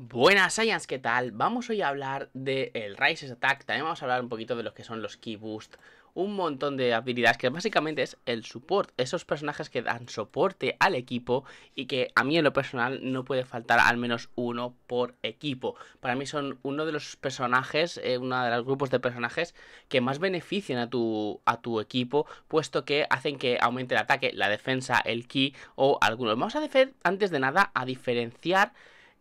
Buenas Saiyans, ¿qué tal? Vamos hoy a hablar del Rise's Attack, también vamos a hablar un poquito de lo que son los Key Boost, un montón de habilidades que básicamente es el support, esos personajes que dan soporte al equipo y que a mí en lo personal no puede faltar al menos uno por equipo. Para mí son uno de los personajes, uno de los grupos de personajes que más benefician a tu equipo, puesto que hacen que aumente el ataque, la defensa, el ki o algunos. Vamos a antes de nada a diferenciar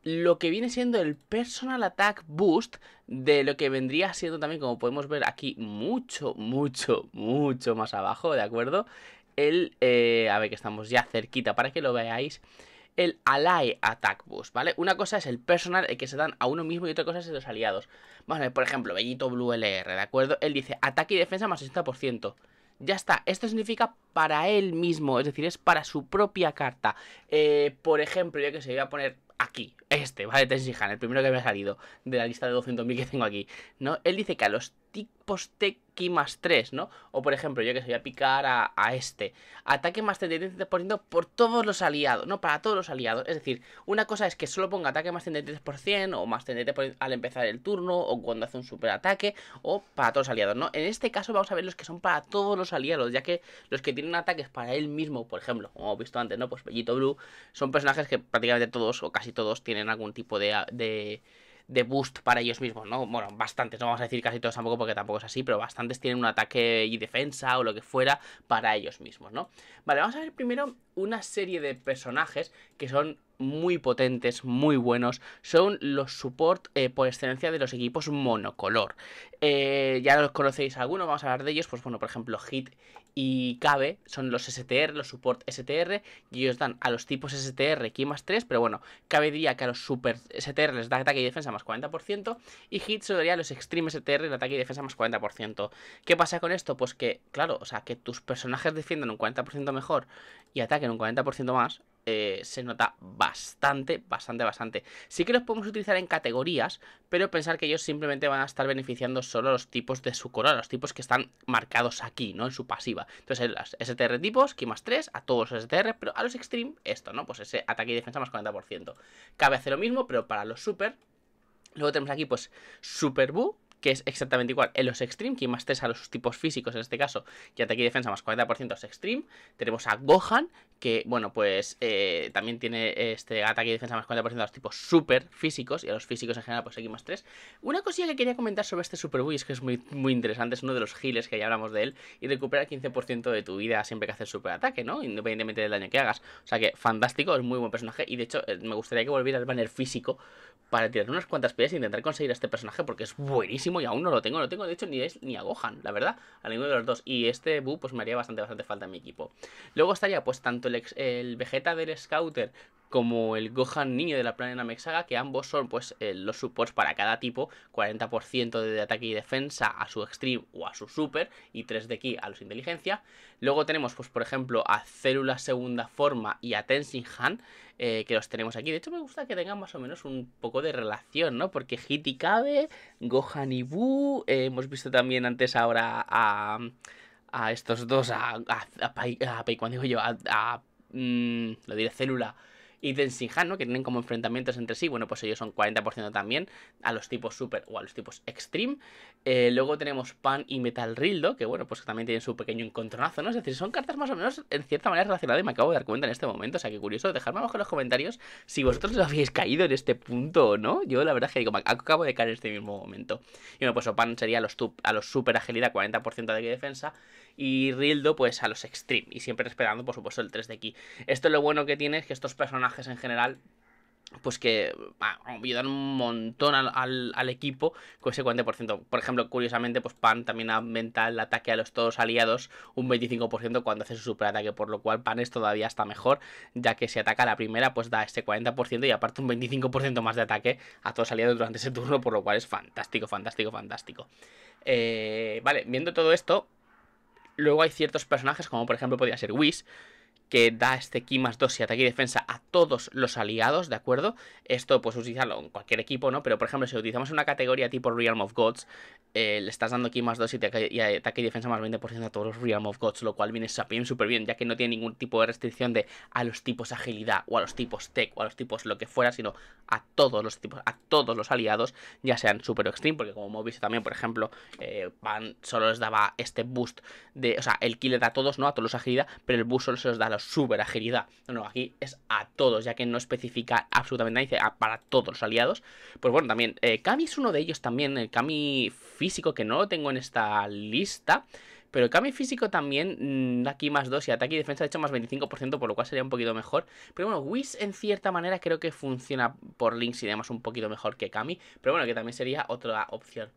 lo que viene siendo el Personal Attack Boost de lo que vendría siendo también, como podemos ver aquí, mucho más abajo, ¿de acuerdo? A ver, que estamos ya cerquita para que lo veáis, el Ally Attack Boost, ¿vale? Una cosa es el personal, el que se dan a uno mismo, y otra cosa es los aliados. Vamos a ver, por ejemplo, Bellito Blue LR, ¿de acuerdo? Él dice ataque y defensa más 60%. Ya está, esto significa para él mismo, es decir, es para su propia carta. Por ejemplo, yo que sé, voy a poner aquí, ¿vale? Tenshinhan, el primero que me ha salido de la lista de 200.000 que tengo aquí, ¿no? Él dice que a los tipos Teki más 3, ¿no? O por ejemplo, yo que sé, voy a picar a ataque más 33% por todos los aliados, ¿no? Para todos los aliados. Es decir, una cosa es que solo ponga ataque más 33% o más 33% al empezar el turno, o cuando hace un super ataque, o para todos los aliados, ¿no? En este caso vamos a ver los que son para todos los aliados, ya que los que tienen ataques para él mismo, por ejemplo, como hemos visto antes, ¿no? Pues Bellito Blue, son personajes que prácticamente todos o casi todos tienen algún tipo de boost para ellos mismos, ¿no? Bueno, bastantes, no vamos a decir casi todos tampoco, porque tampoco es así, pero bastantes tienen un ataque y defensa o lo que fuera para ellos mismos, ¿no? Vale, vamos a ver primero una serie de personajes que son muy potentes, muy buenos, son los support por excelencia de los equipos monocolor. Ya los conocéis algunos, vamos a hablar de ellos. Pues bueno, por ejemplo, Hit y Kabe son los STR, los support STR, y ellos dan a los tipos STR aquí más 3, pero bueno, Kabe diría que a los super STR les da ataque y defensa más 40%, y Hit se daría a los extreme STR el ataque y defensa más 40%. ¿Qué pasa con esto? Pues que, claro, o sea, que tus personajes defiendan un 40% mejor y ataquen un 40% más, se nota bastante. Sí que los podemos utilizar en categorías, pero pensar que ellos simplemente van a estar beneficiando solo a los tipos de su color, a los tipos que están marcados aquí, ¿no? En su pasiva. Entonces, las STR tipos, que más 3, a todos los STR, pero a los extreme, esto, ¿no? Pues ese ataque y defensa más 40%. Cabe hacer lo mismo, pero para los super. Luego tenemos aquí, pues, Super Buu, que es exactamente igual en los extreme, que más 3 a los tipos físicos en este caso, y ataque y defensa más 40% a los extreme. Tenemos a Gohan, que bueno, pues también tiene este ataque y defensa más 40% a los tipos super físicos, y a los físicos en general pues aquí más 3. Una cosilla que quería comentar sobre este Super Buu es que es muy interesante, es uno de los healers que ya hablamos de él, y recupera 15% de tu vida siempre que haces super ataque, ¿no? Independientemente del daño que hagas. O sea que fantástico, es muy buen personaje, y de hecho me gustaría que volviera al banner físico para tirar unas cuantas piedras e intentar conseguir a este personaje, porque es buenísimo y aún no lo tengo de hecho ni a Gohan, la verdad, a ninguno de los dos. Y este Buu pues me haría bastante falta en mi equipo. Luego estaría pues tanto el Vegeta del Scouter como el Gohan niño de la Plan Namek Saga, que ambos son pues los supports para cada tipo, 40% de ataque y defensa a su extreme o a su super, y 3 de ki a los inteligencia. Luego tenemos pues por ejemplo a Célula Segunda Forma y a Tenshinhan, que los tenemos aquí. De hecho me gusta que tengan más o menos un poco de relación, ¿no? Porque Hit y Kabe, Gohan y Buu, hemos visto también antes ahora a estos dos, Célula y Tenshinhan, ¿no? Que tienen como enfrentamientos entre sí. Bueno, pues ellos son 40% también a los tipos super o a los tipos extreme. Luego tenemos Pan y Metal Rildo, que bueno, pues también tienen su pequeño encontronazo, ¿no? Es decir, son cartas más o menos en cierta manera relacionadas, y me acabo de dar cuenta en este momento. O sea, que curioso, dejadme abajo en los comentarios si vosotros os habéis caído en este punto o no. Yo la verdad es que digo, me acabo de caer en este mismo momento. Y bueno, pues Pan sería a los super agilidad, 40% de defensa, y Rildo pues a los extreme, y siempre esperando por supuesto el 3 de ki. Esto es lo bueno que tiene, es que estos personajes en general pues que ayudan un montón al equipo con ese 40%. Por ejemplo, curiosamente, pues Pan también aumenta el ataque a los todos aliados un 25% cuando hace su superataque, por lo cual Pan es todavía está mejor, ya que si ataca a la primera, pues da este 40% y aparte un 25% más de ataque a todos aliados durante ese turno, por lo cual es fantástico. Vale, viendo todo esto, luego hay ciertos personajes, como por ejemplo podría ser Whis, que da este Ki más 2 y ataque y defensa a todos los aliados, ¿de acuerdo? Esto pues utilizarlo en cualquier equipo, ¿no? Pero por ejemplo, si utilizamos una categoría tipo Realm of Gods, le estás dando Ki más 2 y ataque y defensa más 20% a todos los Realm of Gods, lo cual viene súper bien, ya que no tiene ningún tipo de restricción de a los tipos agilidad, o a los tipos tech, o a los tipos lo que fuera, sino a todos los tipos, a todos los aliados, ya sean super extreme, porque como hemos visto también, por ejemplo, Pan solo les daba este boost de, o sea, el Ki le da a todos, ¿no? A todos los agilidad, pero el boost solo se los da a los super agilidad. No, no, aquí es a todos, ya que no especifica absolutamente nada, dice para todos los aliados. Pues bueno, también Kami es uno de ellos también, el Kami físico, que no lo tengo en esta lista, pero el Kami físico también da Ki más 2 y ataque y defensa, de hecho más 25%, por lo cual sería un poquito mejor. Pero bueno, Whis en cierta manera creo que funciona por links y demás un poquito mejor que Kami, pero bueno, que también sería otra opción.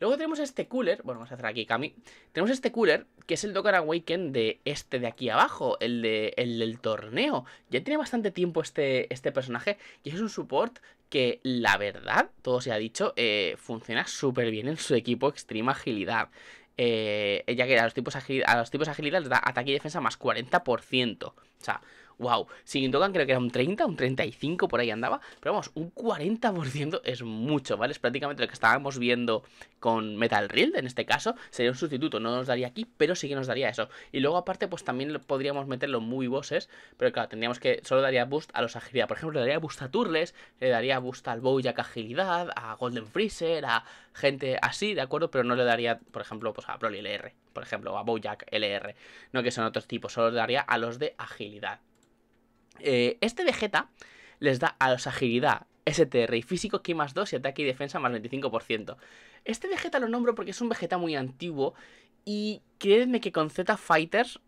Luego tenemos este Cooler, bueno, vamos a hacer aquí Kami. Tenemos este Cooler, que es el Dokkan Awaken de este de aquí abajo, el del torneo. Ya tiene bastante tiempo este personaje, y es un support que, la verdad, todo se ha dicho, funciona súper bien en su equipo Extreme Agilidad. Ya que a los tipos agilidad les da ataque y defensa más 40%. O sea, wow. Sin Dokkan creo que era un 30, un 35 por ahí andaba. Pero vamos, un 40% es mucho, ¿vale? Es prácticamente lo que estábamos viendo con Metal Rildo en este caso. Sería un sustituto, no nos daría aquí, pero sí que nos daría eso. Y luego aparte pues también podríamos meterlo muy bosses, pero claro, tendríamos que solo daría boost a los agilidad. Por ejemplo, le daría boost a Turles, le daría boost al Bojack agilidad, a Golden Freezer, a gente así, ¿de acuerdo? Pero no le daría, por ejemplo, pues a Broly LR, por ejemplo, o a Bojack LR, no, que son otros tipos, solo le daría a los de agilidad. Este Vegeta les da a los agilidad, STR y físico Ki más 2 y ataque y defensa más 25%. Este Vegeta lo nombro porque es un Vegeta muy antiguo y creedme que con Z Fighters,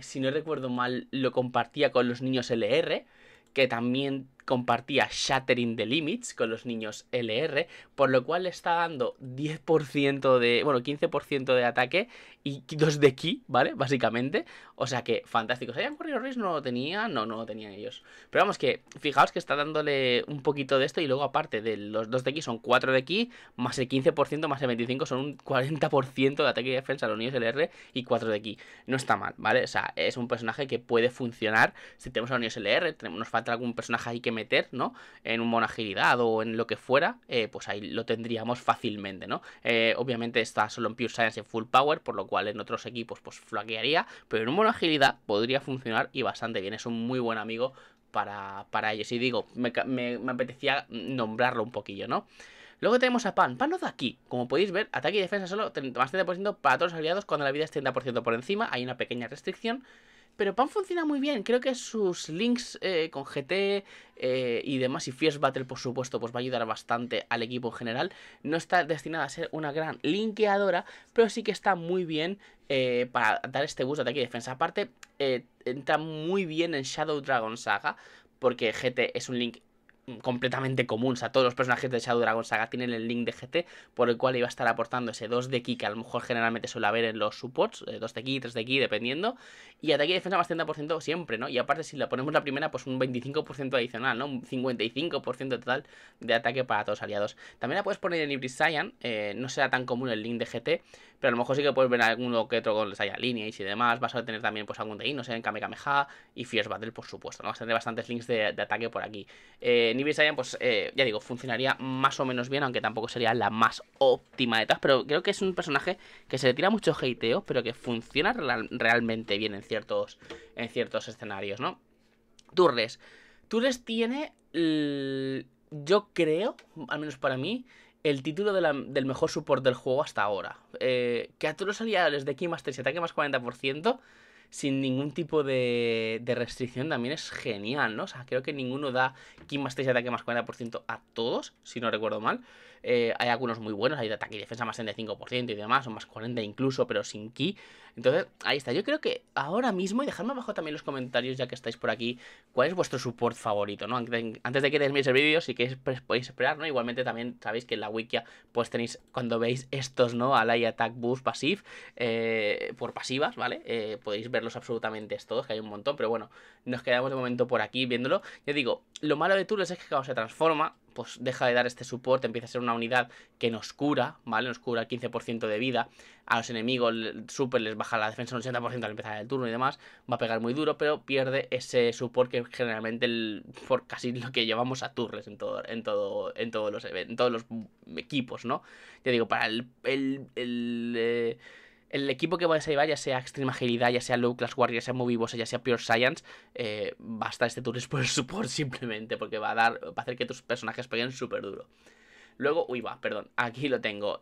si no recuerdo mal, lo compartía con los niños LR, que también compartía Shattering the Limits con los niños LR, por lo cual le está dando 10% de, bueno, 15% de ataque y 2 de Ki, ¿vale? Básicamente, o sea que fantástico. ¿Se habían corrido Riz? No lo tenía, no, no lo tenían ellos. Pero vamos, que fijaos que está dándole un poquito de esto, y luego aparte de los 2 de Ki son 4 de Ki, más el 15%, más el 25%, son un 40% de ataque y defensa a los niños LR y 4 de Ki. No está mal, ¿vale? O sea, es un personaje que puede funcionar si tenemos a los niños LR, nos falta algún personaje ahí que meter, ¿no? En un mono agilidad o en lo que fuera, pues ahí lo tendríamos fácilmente, ¿no? Obviamente está solo en Pure Science en Full Power, por lo cual en otros equipos pues flaquearía, pero en un mono agilidad podría funcionar y bastante bien. Es un muy buen amigo para ellos, y digo, me apetecía nombrarlo un poquillo, ¿no? Luego tenemos a Pan. Pan nos da aquí, como podéis ver, ataque y defensa solo más 30% para todos los aliados cuando la vida es 30% por encima, hay una pequeña restricción. Pero Pan funciona muy bien, creo que sus links con GT y demás, y Fierce Battle por supuesto, pues va a ayudar bastante al equipo en general. No está destinada a ser una gran linkeadora, pero sí que está muy bien para dar este boost de ataque y defensa. Aparte, entra muy bien en Shadow Dragon Saga, porque GT es un link completamente común, o sea, todos los personajes de Shadow Dragon Saga tienen el link de GT, por el cual iba a estar aportando ese 2 de Ki, que a lo mejor generalmente suele haber en los supports, 2 de Ki, 3 de Ki, dependiendo, y ataque y defensa más 30% siempre, ¿no? Y aparte, si le ponemos la primera, pues un 25% adicional, ¿no? Un 55% total de ataque para todos los aliados. También la puedes poner en Ibris Saiyan, no será tan común el link de GT, pero a lo mejor sí que puedes ver alguno que otro con les haya líneas y demás. Vas a tener también pues algún de ahí, no sé, en Kamehameha y Fierce Battle, por supuesto, ¿no? Vas a tener bastantes links de ataque por aquí. Ibris Saiyan, pues ya digo, funcionaría más o menos bien, aunque tampoco sería la más óptima de todas, pero creo que es un personaje que se le tira mucho hateo, pero que funciona realmente bien en ciertos escenarios, ¿no? Turles. Turles tiene, yo creo, al menos para mí, el título del mejor support del juego hasta ahora. Que a todos los aliados de Ki más 3 y ataque más 40%, sin ningún tipo de restricción, también es genial, ¿no? O sea, creo que ninguno da Ki más 3 y ataque más 40% a todos, si no recuerdo mal. Hay algunos muy buenos, hay de ataque y defensa más 35% y demás, o más 40 incluso, pero sin Ki. Entonces, ahí está. Yo creo que ahora mismo, y dejadme abajo también en los comentarios, ya que estáis por aquí, cuál es vuestro support favorito, ¿no? Antes de que terminéis el vídeo, si queréis, podéis esperar, ¿no? Igualmente también sabéis que en la wikia, pues tenéis, cuando veis estos, ¿no? Ally, Attack, Boost, Passive, por pasivas, ¿vale? Podéis verlos absolutamente todos, que hay un montón, pero bueno, nos quedamos de momento por aquí viéndolo. Ya digo, lo malo de Turles es que cuando se transforma, pues deja de dar este support, empieza a ser una unidad que nos cura, ¿vale? Nos cura 15% de vida. A los enemigos el super les baja la defensa un 80% al empezar el turno y demás. Va a pegar muy duro, pero pierde ese support que generalmente por casi lo que llevamos a Turles en todos los equipos, ¿no? Ya digo, para el equipo que vais a llevar, ya sea Extreme Agilidad, ya sea Low Class Warrior, ya sea Movibosa, ya sea Pure Science, va a estar este Turles por el support simplemente, porque va a hacer que tus personajes peguen súper duro. Luego, perdón, aquí lo tengo.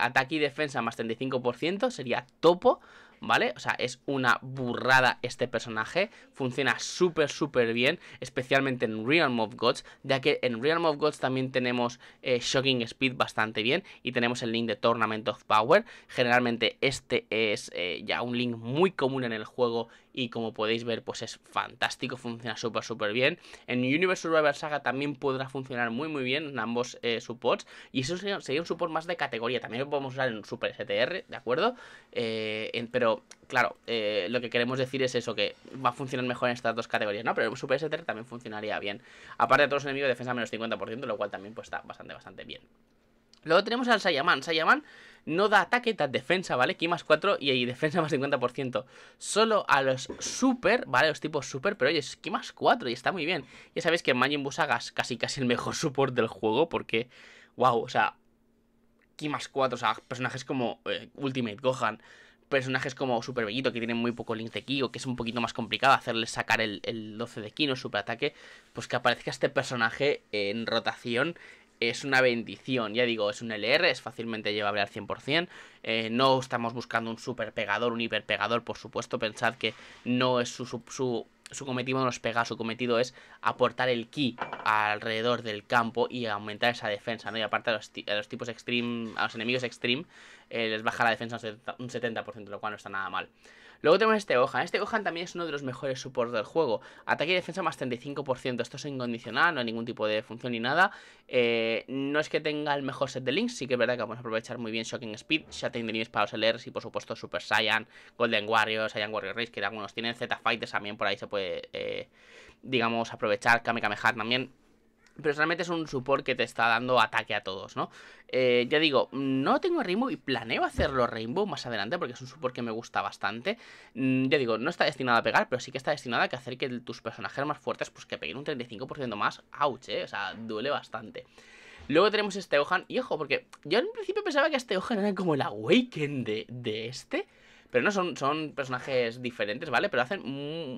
Ataque y defensa más 35%, sería topo, ¿vale? O sea, es una burrada este personaje. Funciona súper, súper bien, especialmente en Realm of Gods, ya que en Realm of Gods también tenemos Shocking Speed bastante bien y tenemos el link de Tournament of Power. Generalmente este es ya un link muy común en el juego y como podéis ver, pues es fantástico, funciona súper, súper bien. En Universe Survivor Saga también podrá funcionar muy, muy bien en ambos supports, y eso sería un support más de categoría. También lo podemos usar en Super STR, ¿de acuerdo? Pero claro, lo que queremos decir es eso, que va a funcionar mejor en estas dos categorías, ¿no? Pero el Super STR también funcionaría bien. Aparte de todos los enemigos, defensa menos 50%, lo cual también pues está bastante, bastante bien. Luego tenemos al Saiyaman. Saiyaman no da ataque, da defensa, ¿vale? Ki más 4 y defensa más 50%. Solo a los super, ¿vale? Los tipos super, pero oye, es Ki más 4 y está muy bien. Ya sabéis que Majin Buu Saga es casi el mejor support del juego porque, wow, o sea, Ki más 4, o sea, personajes como Ultimate Gohan, personajes como Super Bellito, que tienen muy poco link de Ki, o que es un poquito más complicado hacerle sacar el 12 de Ki, no super ataque, pues que aparezca este personaje en rotación es una bendición. Ya digo, es un LR, es fácilmente llevable al 100%. No estamos buscando un super pegador, un hiper pegador, por supuesto. Pensad que no es su cometido, no es pegar, su cometido es aportar el ki alrededor del campo y aumentar esa defensa, ¿no? Y aparte a los tipos extreme, a los enemigos extreme, les baja la defensa un 70%, lo cual no está nada mal. Luego tenemos este Gohan. Este Gohan también es uno de los mejores supports del juego. Ataque y defensa más 35%. Esto es incondicional, no hay ningún tipo de función ni nada. No es que tenga el mejor set de links. Sí que es verdad que vamos a aprovechar muy bien Shocking Speed, Shattering the Limits para los LRs y por supuesto Super Saiyan, Golden Warriors, Saiyan Warrior Race, que algunos tienen, Z Fighters también por ahí se puede, digamos, aprovechar, Kamehameha también. Pero realmente es un support que te está dando ataque a todos, ¿no? Ya digo, no tengo Rainbow y planeo hacerlo Rainbow más adelante porque es un support que me gusta bastante. Ya digo, no está destinado a pegar, pero sí que está destinado a hacer que tus personajes más fuertes pues que peguen un 35% más. ¡Auch! O sea, duele bastante. Luego tenemos este Gohan. Y ojo, porque yo en principio pensaba que este Gohan era como el Awaken de este. Pero no, son personajes diferentes, ¿vale? Pero hacen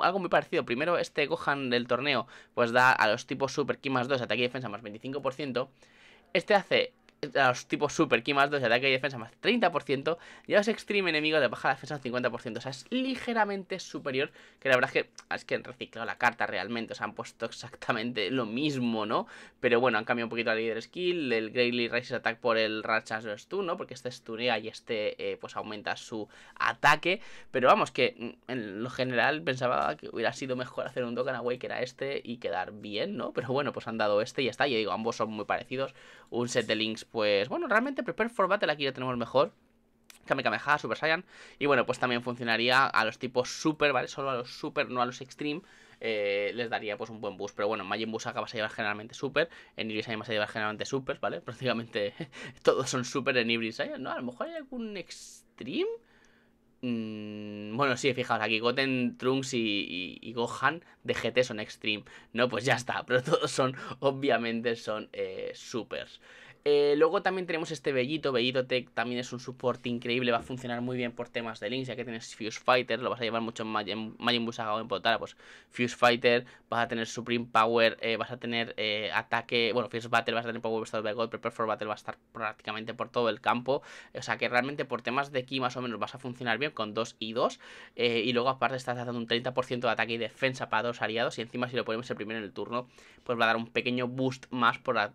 algo muy parecido. Primero, este Gohan del torneo, pues da a los tipos super Ki más 2, ataque y defensa más 25%. Este hace a los tipos super Ki más 2, ataque y defensa más 30%. Y a los extreme enemigos le baja la defensa un 50%. O sea, es ligeramente superior. Que la verdad es que han reciclado la carta realmente. O sea, han puesto exactamente lo mismo, ¿no? Pero bueno, han cambiado un poquito la líder skill. El Greatly Rise's Attack por el Ratchet Stun, ¿no? Porque este stunea y este pues aumenta su ataque. Pero vamos, que en lo general pensaba que hubiera sido mejor hacer un Dokkan Away que era este y quedar bien, ¿no? Pero bueno, pues han dado este y ya está. Yo digo, ambos son muy parecidos. Un set de links, pues bueno, realmente Prepare for Battle aquí lo tenemos mejor. Kamehameha, Super Saiyan. Y bueno, pues también funcionaría a los tipos super, ¿vale? Solo a los super, no a los extreme. Les daría pues un buen boost. Pero bueno, en Majin Buu Saga vas a llevar generalmente super. En Ibris Saiyan vas a llevar generalmente super, ¿vale? Prácticamente todos son super en Ibris Saiyan, ¿no? A lo mejor hay algún extreme. Bueno, sí, fijaos, aquí Goten, Trunks y Gohan de GT son extreme. No, pues ya está. Pero todos son, obviamente, son supers. Luego también tenemos este Bellito. Bellito Tech también es un support increíble. Va a funcionar muy bien por temas de links. Ya que tienes Fuse Fighter, lo vas a llevar mucho en Majin Buu Saga o en Potara. Pues Fuse Fighter, vas a tener Supreme Power, vas a tener ataque. Bueno, Fierce Battle, vas a tener Power Star by God. Prepare for Battle va a estar prácticamente por todo el campo. O sea que realmente por temas de Ki más o menos vas a funcionar bien con 2 y 2. Y luego aparte estás dando un 30% de ataque y defensa para dos aliados. Y encima si lo ponemos el primero en el turno, pues va a dar un pequeño boost más para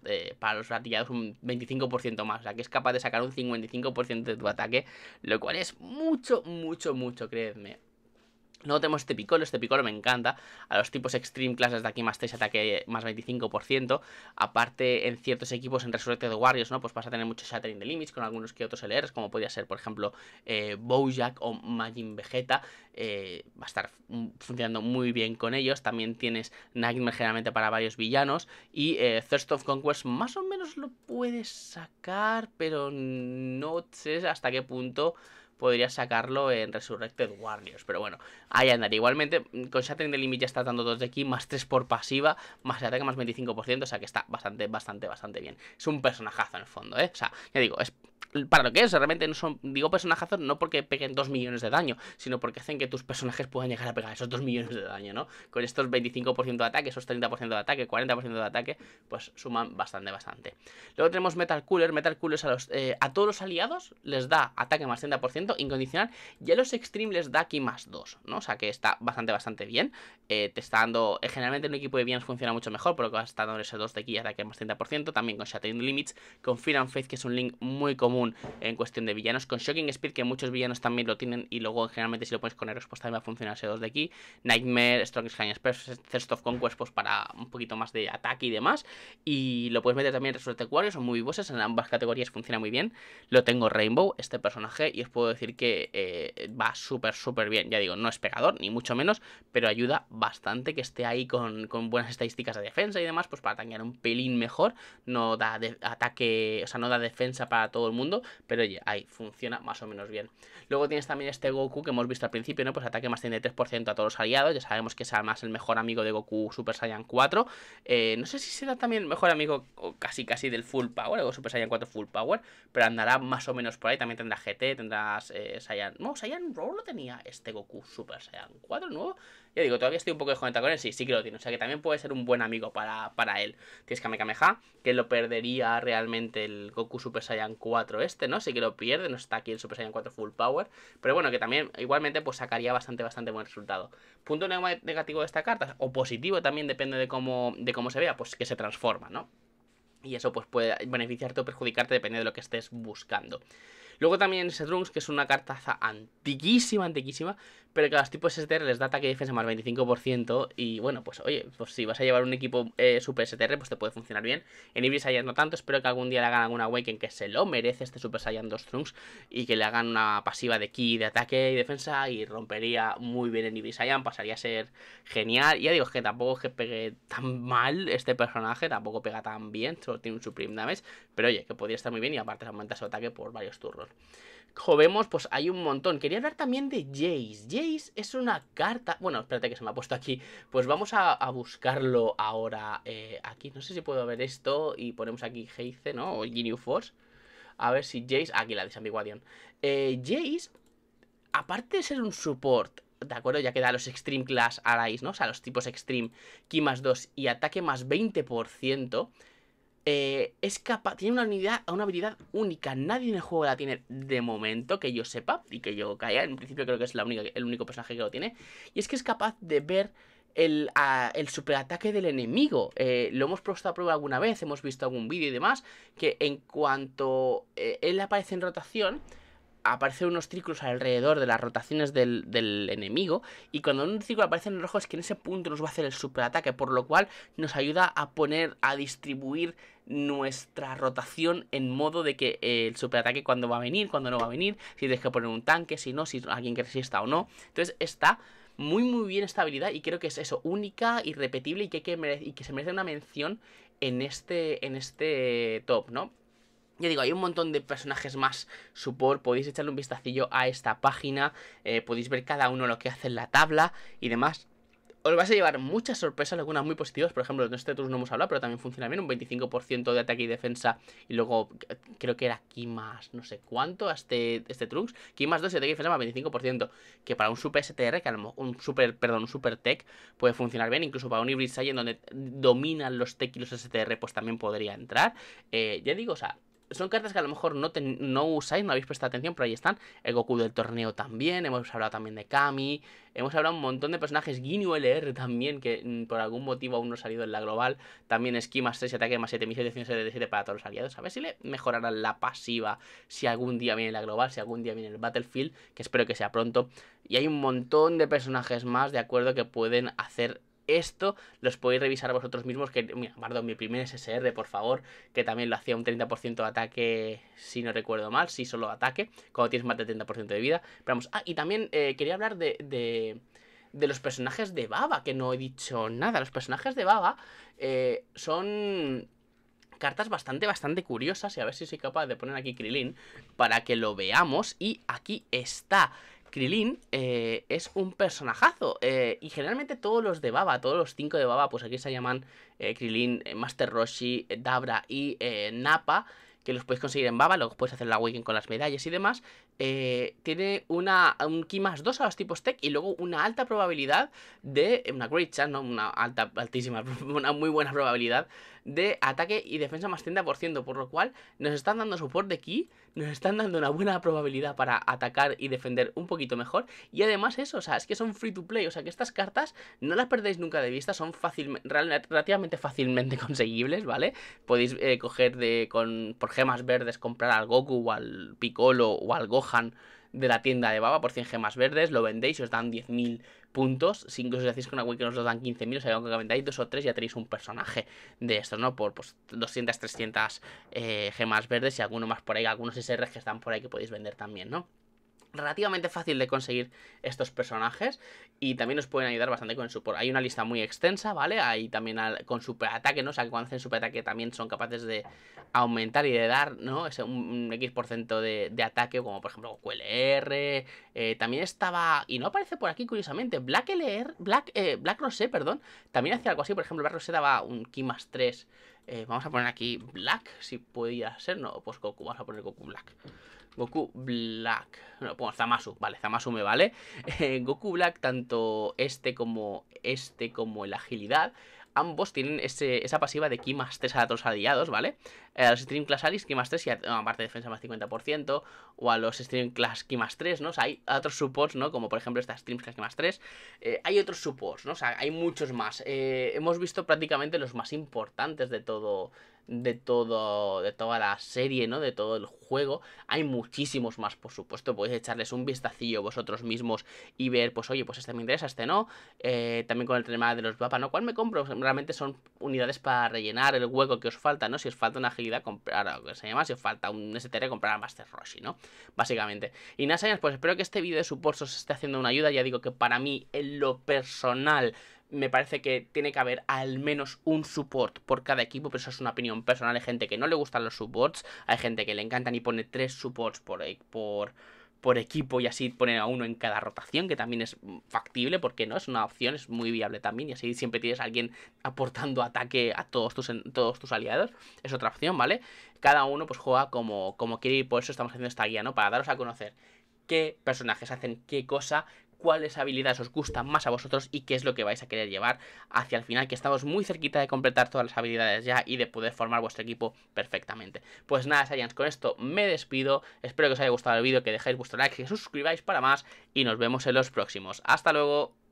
los aliados, un 25% más, o sea que es capaz de sacar un 55% de tu ataque, lo cual es mucho, mucho, mucho, creedme. Luego tenemos este Piccolo me encanta. A los tipos Extreme Class de aquí más 3, ataque más 25%. Aparte, en ciertos equipos en Resurrected Warriors, ¿no? Pues vas a tener mucho Shattering the Limits con algunos que otros LRs, como podía ser, por ejemplo, Bojack o Majin Vegeta. Va a estar funcionando muy bien con ellos. También tienes Nightmare generalmente para varios villanos. Y Thirst of Conquest más o menos lo puedes sacar, pero no sé hasta qué punto podría sacarlo en Resurrected Warriors, pero bueno, ahí andaría. Igualmente, con Shattering the Limit ya está dando 2 de ki, más 3 por pasiva, más el ataque más 25%, o sea que está bastante bien. Es un personajazo en el fondo, ¿eh? O sea, ya digo, es para lo que es, realmente no son, digo personajazos no porque peguen 2 millones de daño, sino porque hacen que tus personajes puedan llegar a pegar esos 2 millones de daño, ¿no? Con estos 25% de ataque, esos 30% de ataque, 40% de ataque, pues suman bastante. Luego tenemos Metal Cooler. Metal Cooler a todos los aliados les da ataque más 30% incondicional, y a los Extreme les da aquí más 2, ¿no? O sea que está bastante bien, te está dando, generalmente en un equipo de villanos funciona mucho mejor, porque vas a estar dando ese 2 de ki y ataque más 30%, también con Shattering Limits, con Fear and Faith, que es un link muy común en cuestión de villanos, con Shocking Speed, que muchos villanos también lo tienen, y luego generalmente si lo pones con héroes pues también va a funcionar ese 2 de ki, Nightmare, Strongest High Express, Thirst of Conquest pues para un poquito más de ataque y demás, y lo puedes meter también en Resurrected Warriors o Movie Bosses, en ambas categorías funciona muy bien. Lo tengo Rainbow, este personaje, y os puedo decir que va súper bien, ya digo, no es pegador, ni mucho menos, pero ayuda bastante que esté ahí con buenas estadísticas de defensa y demás, pues para tanquear un pelín mejor, no da ataque, o sea, no da defensa para todo el mundo, pero oye, ahí funciona más o menos bien. Luego tienes también este Goku que hemos visto al principio, ¿no? Pues ataque más 33% a todos los aliados. Ya sabemos que es además el mejor amigo de Goku Super Saiyan 4. No sé si será también el mejor amigo o casi del Full Power, o Super Saiyan 4 Full Power, pero andará más o menos por ahí. También tendrá GT, tendrás Saiyan... No, Saiyan Roll lo tenía este Goku Super Saiyan 4 nuevo. Ya digo, todavía estoy un poco desconectado con él. Sí que lo tiene, o sea que también puede ser un buen amigo para él. Tienes Kamehameha, que lo perdería realmente el Goku Super Saiyan 4 este, ¿no? Sí que lo pierde, no está aquí el Super Saiyan 4 Full Power, pero bueno, que también igualmente pues sacaría bastante buen resultado. Punto negativo de esta carta, o positivo también, depende de cómo se vea, pues que se transforma, ¿no? Y eso pues puede beneficiarte o perjudicarte dependiendo de lo que estés buscando. Luego también ese Trunks, que es una cartaza antiquísima, pero que a los tipos STR les da ataque y defensa más 25%, y bueno, pues oye, pues si vas a llevar un equipo Super STR, pues te puede funcionar bien. En Ibris Saiyan no tanto, espero que algún día le hagan alguna Awaken, que se lo merece este Super Saiyan 2 Trunks, y que le hagan una pasiva de ki, de ataque y defensa, y rompería muy bien en Ibris Saiyan, pasaría a ser genial. Y ya digo, que tampoco es que pegue tan mal este personaje, tampoco pega tan bien, solo tiene un Supreme Damage, pero oye, que podría estar muy bien, y aparte aumenta su ataque por varios turnos. Como vemos, pues hay un montón. Quería hablar también de Jace. Jace es una carta... Bueno, espérate que se me ha puesto aquí. Pues vamos a buscarlo ahora aquí. No sé si puedo ver esto y ponemos aquí Heize, ¿no? O Ginyu Force. A ver si Jace... Aquí la desambiguación. Jace, aparte de ser un support... ¿De acuerdo? Ya queda a los Extreme Class Arise, ¿no? O sea, los tipos Extreme, Ki más 2 y ataque más 20%. Es capaz, tiene una habilidad única, nadie en el juego la tiene de momento, que yo sepa y que yo caiga, en principio creo que es el único personaje que lo tiene, y es que es capaz de ver el superataque del enemigo. Lo hemos puesto a prueba alguna vez, hemos visto algún vídeo y demás, que en cuanto él aparece en rotación, aparecen unos círculos alrededor de las rotaciones del enemigo, y cuando un círculo aparece en rojo es que en ese punto nos va a hacer el superataque, por lo cual nos ayuda a poner, a distribuir nuestra rotación en modo de que el superataque cuando va a venir, cuando no va a venir, si tienes que poner un tanque, si no, si alguien que resista o no. Entonces está muy bien esta habilidad, y creo que es eso, única, irrepetible, y que se merece una mención en este top, ¿no? Ya digo, hay un montón de personajes más support, podéis echarle un vistacillo a esta página, podéis ver cada uno lo que hace en la tabla y demás. Os vais a llevar muchas sorpresas, algunas muy positivas, por ejemplo, en este turno no hemos hablado, pero también funciona bien, un 25% de ataque y defensa, y luego creo que era Ki más no sé cuánto a este Trunks, Ki más 2 y ataque y defensa más 25%, que para un Super STR, un Super Tech, puede funcionar bien, incluso para un Ibris Saiyan donde dominan los Tech y los STR, pues también podría entrar, ya digo, o sea, son cartas que a lo mejor no usáis, no habéis prestado atención, pero ahí están. El Goku del torneo también, hemos hablado también de Kami, hemos hablado un montón de personajes, Ginyu LR también, que por algún motivo aún no ha salido en la global, también esquí más 6 ataque más 7777 para todos los aliados. A ver si le mejorarán la pasiva, si algún día viene la global, si algún día viene el Battlefield, que espero que sea pronto. Y hay un montón de personajes más, de acuerdo, que pueden hacer esto, los podéis revisar vosotros mismos. Que mira, perdón, mi primer SSR, por favor, que también lo hacía un 30% de ataque, si no recuerdo mal, si solo ataque, cuando tienes más de 30% de vida. Pero vamos, y también quería hablar de los personajes de Baba, que no he dicho nada. Los personajes de Baba son cartas bastante curiosas, y a ver si soy capaz de poner aquí Krilin para que lo veamos. Y aquí está. Krilin es un personajazo, y generalmente todos los de Baba, todos los 5 de Baba, pues aquí se llaman Krilin, Master Roshi, Dabra y Nappa, que los podéis conseguir en Baba, luego podéis hacer la Awaken con las medallas y demás. Tiene un Ki más 2 a los tipos Tech, y luego una alta probabilidad de... Una Great Chance, ¿no? Una altísima, una muy buena probabilidad de ataque y defensa más 30%, por lo cual nos están dando support de Ki, nos están dando una buena probabilidad para atacar y defender un poquito mejor. Y además eso, o sea, es que son free to play, o sea, que estas cartas no las perdéis nunca de vista, son relativamente fácilmente conseguibles, ¿vale? Podéis coger por gemas verdes, comprar al Goku o al Piccolo o al Gohan de la tienda de Baba por 100 gemas verdes, lo vendéis y os dan 10.000 puntos. Si incluso os hacéis con una Wii que os dan 15.000, o sea, aunque vendáis 2 o 3 ya tenéis un personaje de estos, ¿no? Por pues, 200, 300 gemas verdes y alguno más por ahí, algunos SR que están por ahí que podéis vender también, ¿no? Relativamente fácil de conseguir estos personajes, y también nos pueden ayudar bastante con el support. Hay una lista muy extensa, ¿vale? Hay también con super ataque, ¿no? O sea, que cuando hacen super ataque también son capaces de aumentar y de dar, ¿no? Ese un X% de ataque, como por ejemplo Goku LR. También estaba, y no aparece por aquí curiosamente, Black Rosé, perdón. También hacía algo así, por ejemplo, Black Rosé daba un Ki más 3. Vamos a poner aquí Black, si podía ser, no, pues Goku, vamos a poner Goku Black. Goku Black, no, pues Zamasu, vale, Zamasu me vale. Goku Black, tanto este como el agilidad, ambos tienen esa pasiva de Ki más 3 a los aliados, ¿vale? A los Stream Class Allies, Ki más 3 y aparte de defensa más 50%, o a los Stream Class Ki más 3, ¿no? O sea, hay otros supports, ¿no? Como por ejemplo esta Stream Class Ki más 3. Hay otros supports, ¿no? O sea, hay muchos más. Hemos visto prácticamente los más importantes de toda la serie, ¿no? De todo el juego. Hay muchísimos más, por supuesto. Podéis echarles un vistacillo vosotros mismos y ver, pues oye, pues este me interesa, este no. También con el tema de los papas, ¿no? ¿Cuál me compro? Realmente son unidades para rellenar el hueco que os falta, ¿no? Si os falta una agilidad, comprar algo que se llama. Si os falta un STR, comprar a Master Roshi, ¿no? Básicamente. Y nada, señores, pues espero que este vídeo de support os esté haciendo una ayuda. Ya digo que para mí, en lo personal, me parece que tiene que haber al menos un support por cada equipo, pero eso es una opinión personal. Hay gente que no le gustan los supports, hay gente que le encantan y pone 3 supports por equipo, y así poner a uno en cada rotación, que también es factible, porque no es una opción, es muy viable también, y así siempre tienes a alguien aportando ataque a todos tus aliados. Es otra opción, ¿vale? Cada uno pues juega como quiere, y por eso estamos haciendo esta guía, ¿no? Para daros a conocer qué personajes hacen qué cosa, cuáles habilidades os gustan más a vosotros y qué es lo que vais a querer llevar hacia el final, que estamos muy cerquita de completar todas las habilidades ya y de poder formar vuestro equipo perfectamente. Pues nada, Saiyans, con esto me despido. Espero que os haya gustado el vídeo, que dejéis vuestro like, que suscribáis para más y nos vemos en los próximos. ¡Hasta luego!